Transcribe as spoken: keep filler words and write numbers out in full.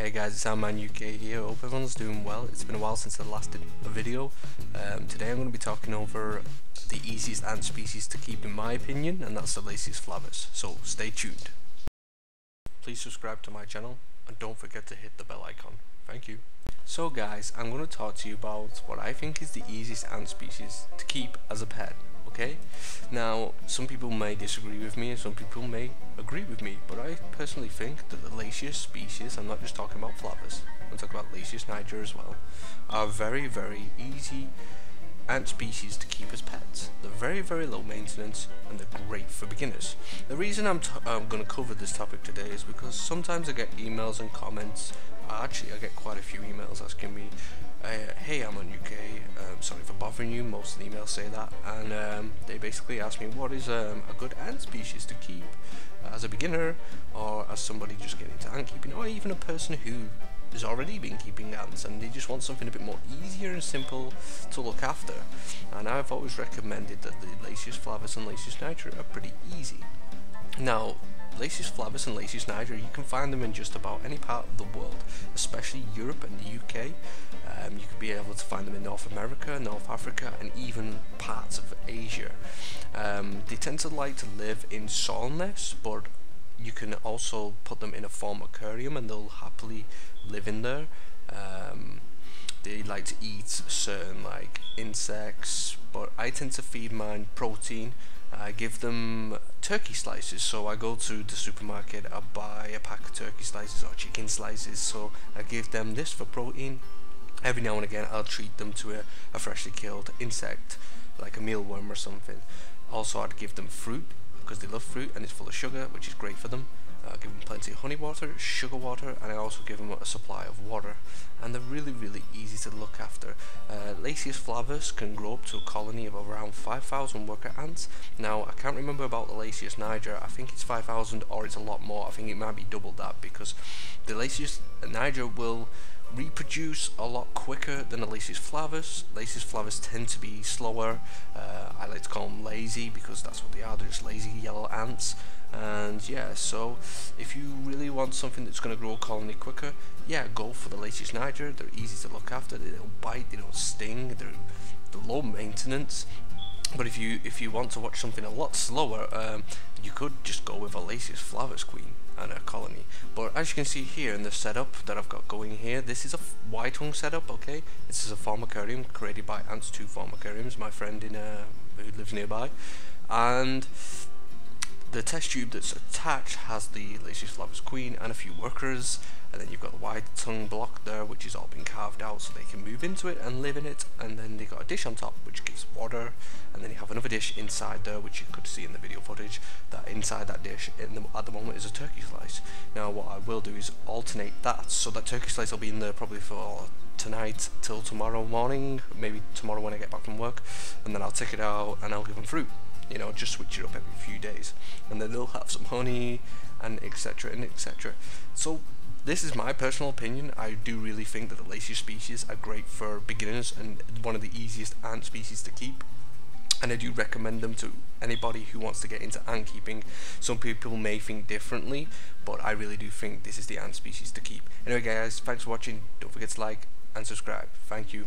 Hey guys, it's AntMan U K here. Hope everyone's doing well. It's been a while since I last did a video. Um, today I'm going to be talking over the easiest ant species to keep in my opinion, and that's the Lasius flavus. So stay tuned. Please subscribe to my channel and don't forget to hit the bell icon. Thank you. So guys, I'm going to talk to you about what I think is the easiest ant species to keep as a pet. Okay, now some people may disagree with me and some people may agree with me, but I personally think that the Lasius species, I'm not just talking about flavus, I'm talking about Lasius niger as well, are very very easy ant species to keep as pets. They're very very low maintenance and they're great for beginners. The reason I'm, I'm going to cover this topic today is because sometimes I get emails and comments. Actually, I get quite a few emails asking me, uh, hey, I'm on U K, um, sorry for bothering you. Most of the emails say that, and um, they basically ask me what is um, a good ant species to keep as a beginner, or as somebody just getting into ant keeping, or even a person who has already been keeping ants and they just want something a bit more easier and simple to look after. And I've always recommended that the Lasius flavus and Lasius niger are pretty easy. Now, Lasius flavus and Lasius niger, you can find them in just about any part of the world, especially Europe and the U K. Um, you could be able to find them in North America, North Africa, and even parts of Asia. Um, they tend to like to live in soil nests, but you can also put them in a formicarium and they'll happily live in there. Um, they like to eat certain like insects, but I tend to feed mine protein. I give them turkey slices, so I go to the supermarket, I buy a pack of turkey slices or chicken slices, so I give them this for protein. Every now and again I'll treat them to a, a freshly killed insect, like a mealworm or something. Also I'd give them fruit, because they love fruit and it's full of sugar, which is great for them. I give them plenty of honey water, sugar water, and I also give them a supply of water. And they're really really easy to look after. Uh, Lasius flavus can grow up to a colony of around five thousand worker ants. Now I can't remember about the Lasius niger, I think it's five thousand or it's a lot more, I think it might be double that, because the Lasius niger will reproduce a lot quicker than the Lasius flavus. Lasius flavus tend to be slower. Uh, I like to call them lazy because that's what they are, they're just lazy yellow ants. And yeah, so if you really want something that's going to grow a colony quicker, yeah, go for the Lasius niger. They're easy to look after, they don't bite, they don't sting, they're, they're low maintenance. But if you if you want to watch something a lot slower, um, you could just go with a Lasius flavus queen and a colony. But as you can see here in the setup that I've got going here, this is a white hung setup, okay? This is a formicarium created by Ants two Formicariums, my friend in uh, who lives nearby. And the test tube that's attached has the Lasius flavus queen and a few workers, and then you've got the wide tongue block there, which has all been carved out so they can move into it and live in it. And then they got a dish on top which gives water, and then you have another dish inside there, which you could see in the video footage, that inside that dish in the, at the moment is a turkey slice. Now what I will do is alternate that, so that turkey slice will be in there probably for tonight till tomorrow morning, maybe tomorrow when I get back from work, and then I'll take it out and I'll give them fruit. You know, just switch it up every few days, and then they'll have some honey and etc and etc. So this is my personal opinion. I do really think that the Lasius species are great for beginners and one of the easiest ant species to keep, and I do recommend them to anybody who wants to get into ant keeping. Some people may think differently, but I really do think this is the ant species to keep. Anyway guys, thanks for watching, don't forget to like and subscribe. Thank you.